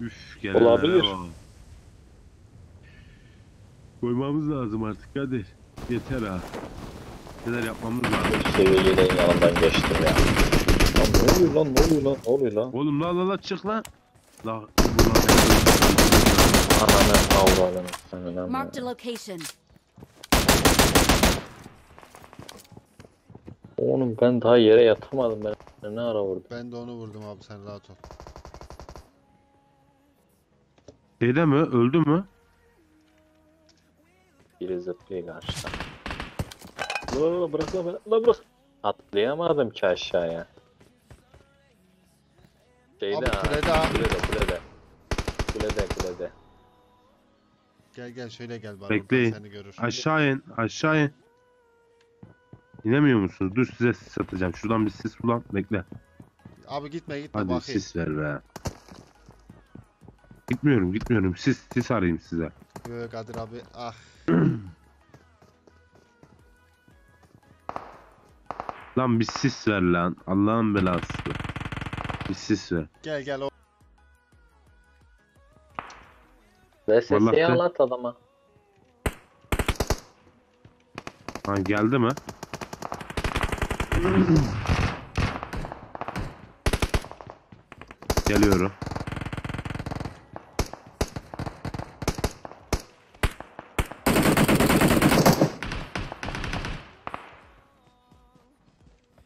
Üf, gelen olabilir. Koymamız lazım artık, hadi. Yeter ha. Neler yapmamız lazım. İşte yine yanından geçtim ya. Ne oluyor lan? Oğlum la çık lan. La. Ananı avradını. Mark the location. Oğlum ben daha yere yatamadım ben. Ne ara vurdum? Ben de onu vurdum abi, sen rahat ol. Şeyde mi? Öldü mü? Biri zıplıyor karşıdan. La bırakma beni. La bırak. Atlayamadım ki aşağıya. Şeyde abi, kulede. Gel şöyle gel bari. Bekleyin. Seni görürüm. Aşağı in. İnemiyor musunuz? Dur size sis atacağım. Şuradan bir sis bulan. Bekle. Abi gitme. Hadi bakayım. Sis ver be. Gitmiyorum. Sis arayayım size. Yok Kadir abi. Ah. Lan bir sis ver lan. Allah'ın belası. Bir sis ver. Gel o. Ve sesi anlat adama. Ha geldi mi? Geliyorum.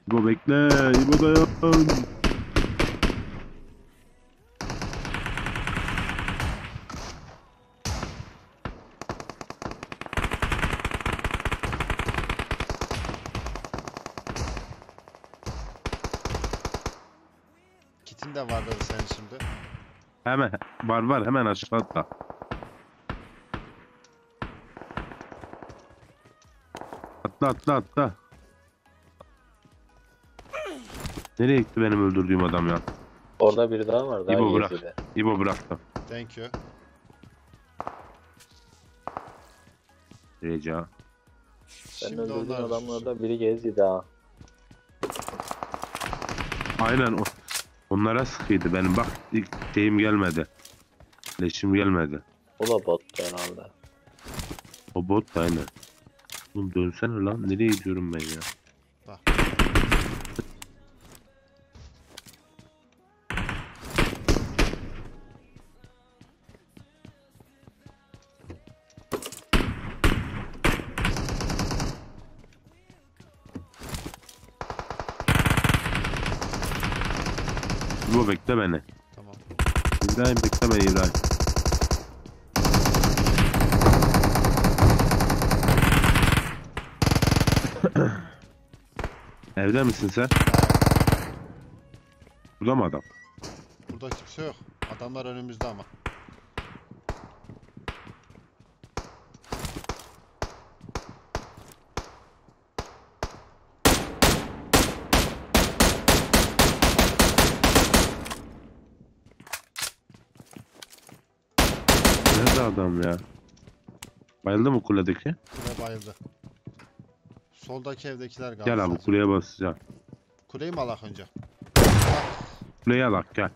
İbo bekle, İbo dayan. Kitin de vardı sen şimdi. Hemen var hemen aşağı atla. Atla. Nereye gitti benim öldürdüğüm adam ya? Orada biri daha var. Daha İbo bırak. İbo bıraktım. Thank you. Reca. Ben öldürdüğüm adamlarda biri gezdi daha. Aynen o. Onlara sıkıydı benim. Bak ilk şeyim gelmedi. Leşim gelmedi. O da bottu herhalde. O bot da aynen. Oğlum dönsene lan. Nereye gidiyorum ben ya? Bu bekle beni. Tamam. İbrahim bekle beni İbrahim. Evde misin sen? Burada mı adam? Burada kimse yok. Adamlar önümüzde ama. Adam ya. Bayıldı mı kuledeki? Kule bayıldı. Soldaki evdekiler galiba. Gel abi kuleye basacağım. Kuleyi mi alak önce? Kuleyi alak gel.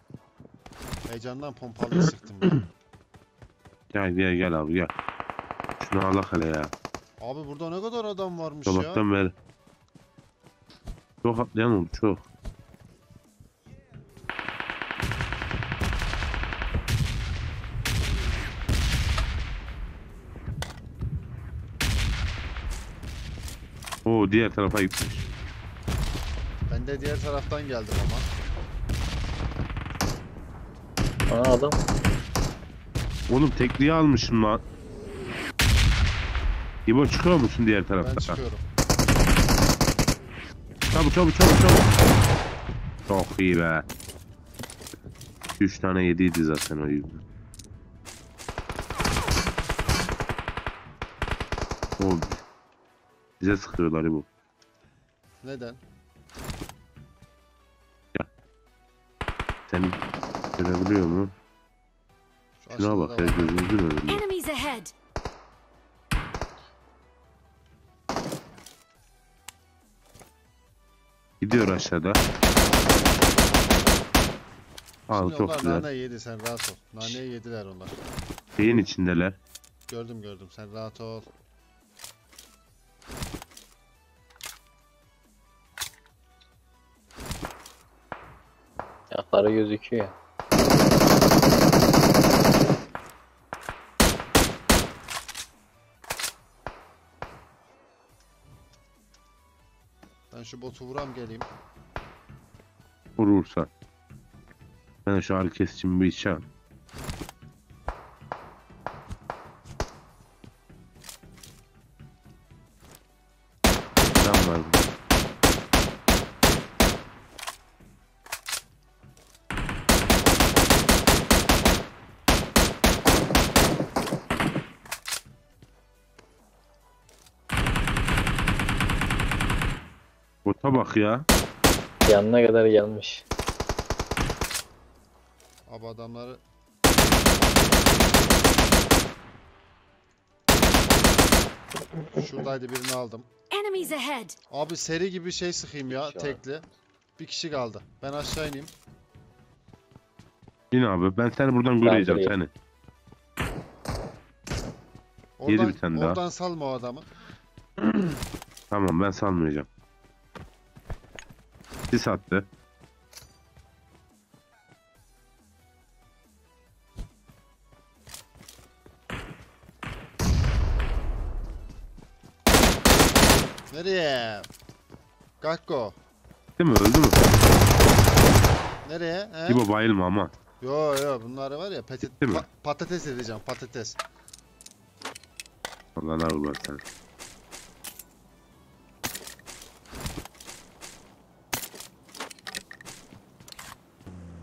Heyecandan pompalıya sıktım ben. Gel abi gel. Şunu alak hele ya. Abi burada ne kadar adam varmış. Sabahtan beri. Çok atlayan oldu çok. Oo diğer tarafa gitmiş. Ben de diğer taraftan geldim ama. Aa adam. Oğlum tekliği almışım lan. İbo çıkıyor musun diğer taraftan? Ben çıkıyorum. Çabuk. Çok iyi be. 3 tane yediydi zaten o yüzden. Oğlum. Bize sıkıyorlar bu. Neden? Ya. Seni görebiliyor mu? Şuna bak ya gözünü görüyorum. Gidiyor aşağıda. Al çok onlar güzel. Nane yedi, sen rahat ol. Naneyi yediler onlar. Şeyin içindeler. Gördüm sen rahat ol. Yakları gözüküyor. Ben şu botu vuram geleyim. Vurursa. Ben şu ağrı kesicimi bir içeceğim. Tamam abi. Bota bak ya. Yanına kadar gelmiş. Abi adamları şuradaydı, birini aldım. Abi seri gibi şey sıkayım ya, tekli. Bir kişi kaldı. Ben aşağı ineyim. İn abi, ben seni buradan göreceğim seni. Yedi bir tane daha. Oradan salma o adamı. Tamam, ben salmayacağım. Sis attı. Nereye? Gakko. Değil mi? Öldü mü? Nereye? He? İbo bayılma ama. Yo bunları var ya patates edeceğim, patates. Allah'ın ağırlar sen.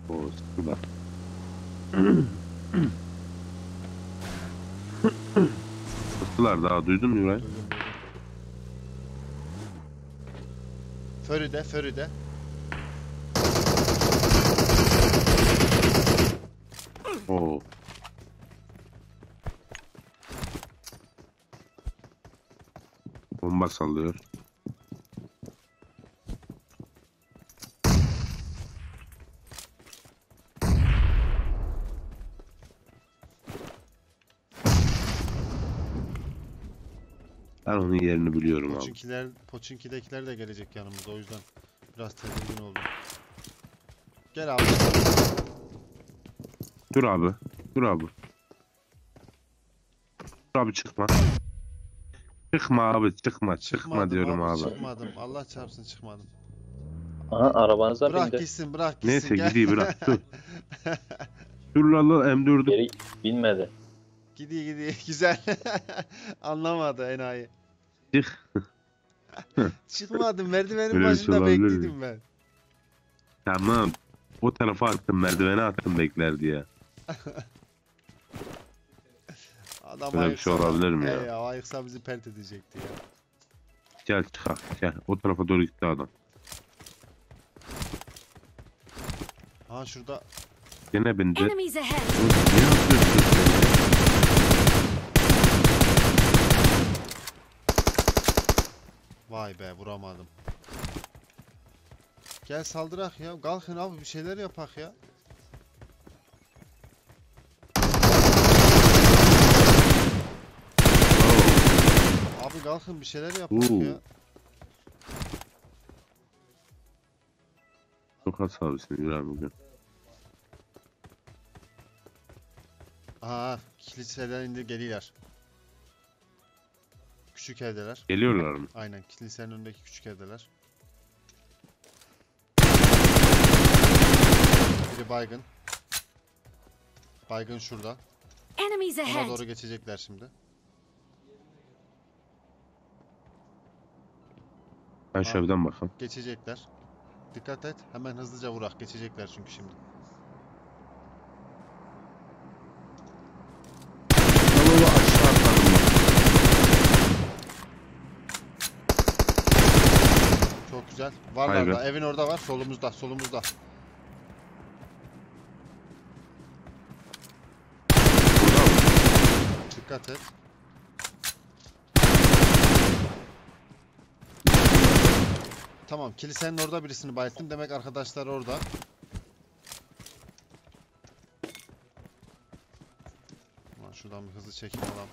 Oo sıkılar. Sıkılar daha, duydun mu Yuray? Förüde. Oo. Bomba sallıyor. Ben onun yerini biliyorum abi. Poçinki'dekiler de gelecek yanımıza, o yüzden biraz tedirgin oldum. Gel abi. Dur abi. Dur abi, çıkma. Çıkma diyorum abi. Çıkmadım. Allah çarpsın çıkmadım. Aha, arabanıza bindi. Bırak gitsin. Neyse gel. Gidiyor bırak. Dur. Dur lan M4'ü. Geri binmedi. Gidiyor güzel. Anlamadı enayi. Çıkmadım, merdivenin öyle başında bekledim ben. Tamam. O tarafa attım, merdivene attım bekler diye. Adam böyle bir şey olabilir mi ya? Ya ayıksa bizi pert edecekti ya. Gel çıkar. Gel. O tarafa doğru gitti adam. Ha şurada. Yine bindi. Vay be, vuramadım. Gel saldırak ya. Kalkın abi, bir şeyler yapak ya. Abi kalkın, bir şeyler yapak ya. Çok hasarlısın Güray bugün. Aha, kiliseden indi geliyorlar. Küçük evdeler. Geliyorlar mı? Aynen, kilisenin önündeki küçük evdeler. Biri baygın. Baygın şurada. Ona doğru geçecekler şimdi. Ben şuradan bakayım. Geçecekler. Dikkat et, hemen hızlıca vurak. Geçecekler çünkü şimdi. Güzel. Varlar da, evin orada var, solumuzda. Dikkat et. Tamam, kilisenin orada birisini bayılttım, demek arkadaşlar orada. Şuradan bir hızlı çekim alalım.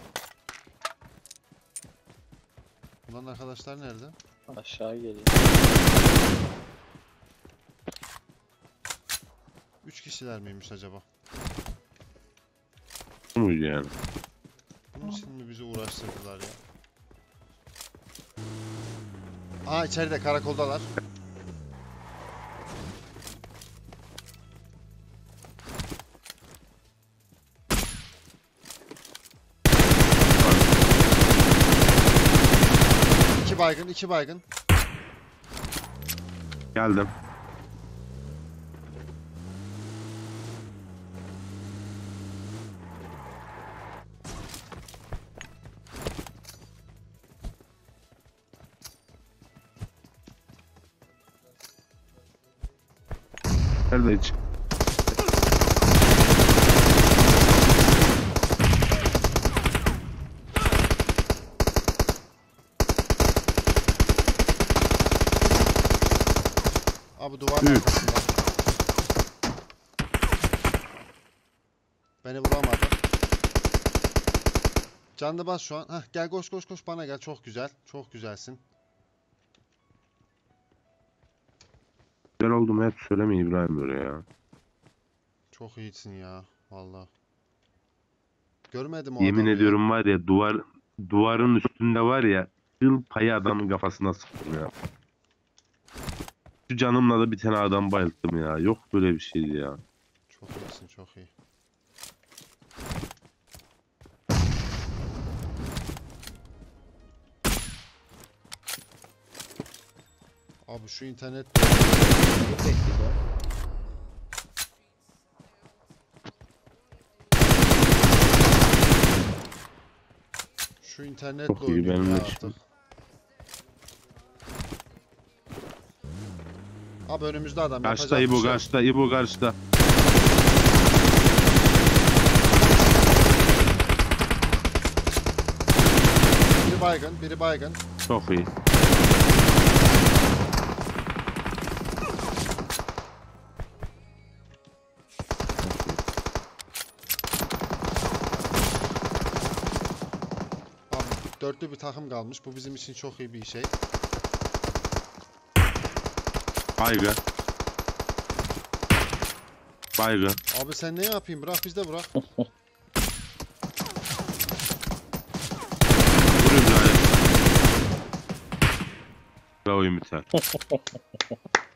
Ulan arkadaşlar nerede? Aşağı geliyor. 3 kişiler miymiş acaba? Bu muydu yani? Bunun için mi bizi uğraştırdılar ya? Aa içeride karakoldalar. İki baygın. Geldim. Nerede hiç? Abi duvar arkasında. Beni vuramadı. Canlı bas şu an. Hah, gel koş bana gel. Çok güzel. Çok güzelsin. Güzel oldum hep söylemeyin İbrahim böyle ya. Çok iyisin ya vallahi. Görmedim o yemin ediyorum ya. Var ya duvarın üstünde var ya yıl payı adamın kafasına sıktım ya. Şu canımla da bir tane adam bayılttım ya. Yok böyle bir şeydi ya. Çok iyisin, çok iyi. Abi şu internet... Şu internetle oynuyor ya artık. Abi önümüzde adam. Karşıda İbo, karşıda İbo, karşıda. Biri baygın. Çok iyi. Abi dörtlü bir takım kalmış. Bu bizim için çok iyi bir şey. Baygın. Abi sen ne yapayım? Bırak bizde bırak. Vuruyor bir tane. Oyun biter.